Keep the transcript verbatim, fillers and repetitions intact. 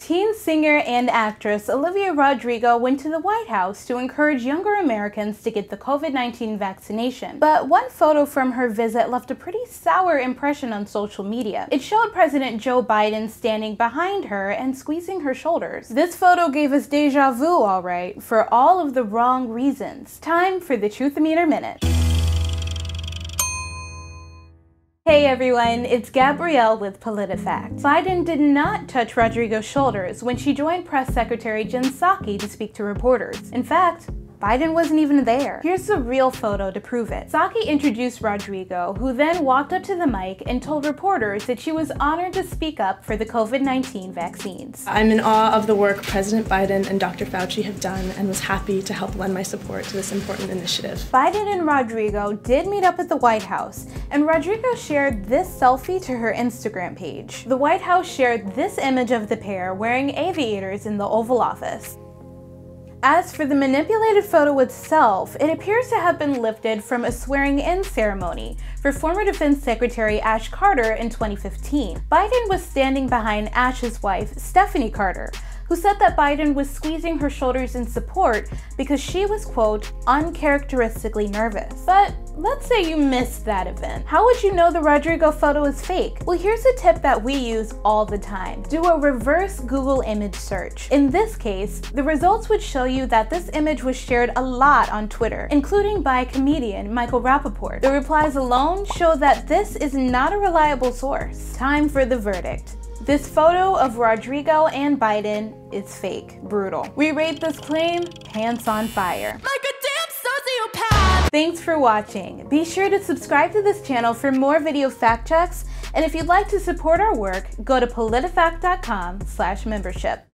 Teen singer and actress Olivia Rodrigo went to the White House to encourage younger Americans to get the COVID nineteen vaccination. But one photo from her visit left a pretty sour impression on social media. It showed President Joe Biden standing behind her and squeezing her shoulders. This photo gave us deja vu, all right, for all of the wrong reasons. Time for the Truth-O-Meter Minute. Hey everyone, it's Gabrielle with PolitiFact. Biden did not touch Rodrigo's shoulders when she joined Press Secretary Jen Psaki to speak to reporters. In fact, Biden wasn't even there. Here's the real photo to prove it. Psaki introduced Rodrigo, who then walked up to the mic and told reporters that she was honored to speak up for the COVID nineteen vaccines. I'm in awe of the work President Biden and Doctor Fauci have done and was happy to help lend my support to this important initiative. Biden and Rodrigo did meet up at the White House, and Rodrigo shared this selfie to her Instagram page. The White House shared this image of the pair wearing aviators in the Oval Office. As for the manipulated photo itself, it appears to have been lifted from a swearing-in ceremony for former Defense Secretary Ash Carter in twenty fifteen. Biden was standing behind Ash's wife, Stephanie Carter, who said that Biden was squeezing her shoulders in support because she was, quote, uncharacteristically nervous. But let's say you missed that event. How would you know the Rodrigo photo is fake? Well, here's a tip that we use all the time. Do a reverse Google image search. In this case, the results would show you that this image was shared a lot on Twitter, including by comedian Michael Rappaport. The replies alone show that this is not a reliable source. Time for the verdict. This photo of Rodrigo and Biden is fake. Brutal. We rate this claim pants on fire. Like a damn sociopath! Thanks for watching. Be sure to subscribe to this channel for more video fact checks, and if you'd like to support our work, go to PolitiFact dot com slash membership.